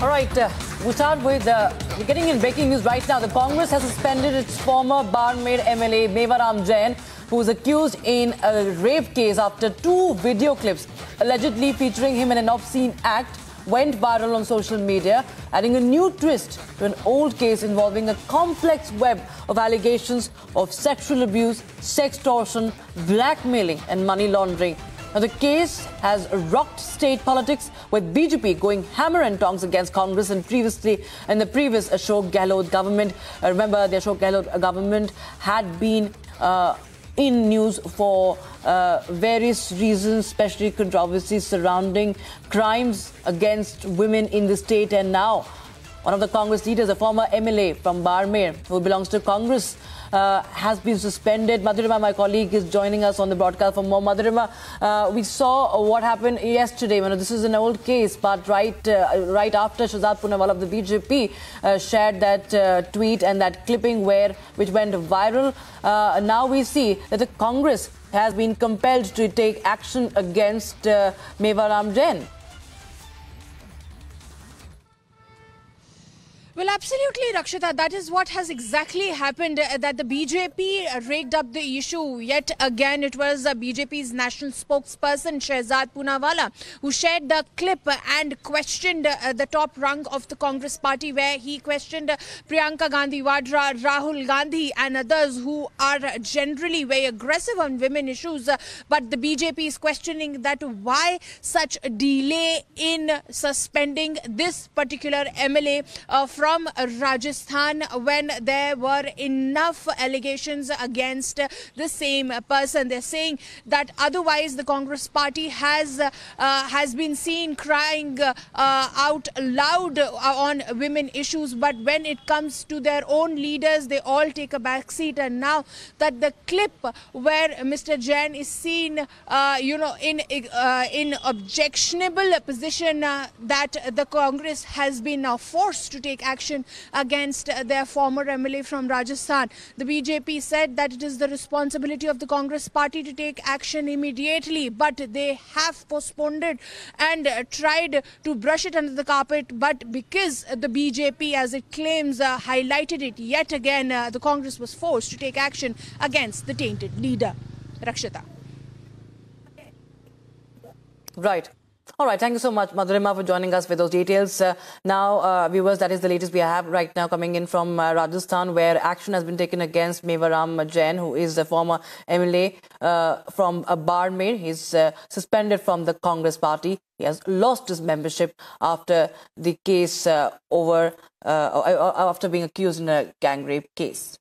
All right, we start with, we're getting in breaking news right now. The Congress has suspended its former Barmer MLA, Mewaram Jain, who was accused in a rape case after two video clips allegedly featuring him in an obscene act went viral on social media, adding a new twist to an old case involving a complex web of allegations of sexual abuse, sextortion, blackmailing and money laundering. Now, the case has rocked state politics, with BJP going hammer and tongs against Congress and the previous Ashok Gehlot government. Remember, the Ashok Gehlot government had been in news for various reasons, especially controversies surrounding crimes against women in the state. And now, one of the Congress leaders, a former MLA from Barmer, who belongs to Congress, has been suspended. Madhurima, my colleague, is joining us on the broadcast for more. Madhurima, we saw what happened yesterday. You know, this is an old case, but right after Shahzad Poonawalla of the BJP shared that tweet and that clipping which went viral, now we see that the Congress has been compelled to take action against Mewaram Jain. Well, absolutely, Rakshita. That is what has exactly happened, that the BJP raked up the issue yet again. It was BJP's national spokesperson, Shahzad Poonawalla, who shared the clip and questioned the top rung of the Congress party, where he questioned Priyanka Gandhi Wadra, Rahul Gandhi and others who are generally very aggressive on women issues. But the BJP is questioning that why such a delay in suspending this particular MLA from Rajasthan, when there were enough allegations against the same person. They're saying that otherwise the Congress party has been seen crying out loud on women issues, but when it comes to their own leaders, they all take a back seat. And now that the clip where Mr. Jain is seen, in objectionable position, that the Congress has been now forced to take action against their former MLA from Rajasthan. The BJP said that it is the responsibility of the Congress party to take action immediately, but they have postponed it and tried to brush it under the carpet. But because the BJP, as it claims, highlighted it yet again, the Congress was forced to take action against the tainted leader. Rakshita. Right. All right, thank you so much, Madhurima, for joining us with those details. Now, viewers, that is the latest we have right now coming in from Rajasthan, where action has been taken against Mewaram Jain, who is a former MLA from Barmer. He's suspended from the Congress party. He has lost his membership after the case after being accused in a gang rape case.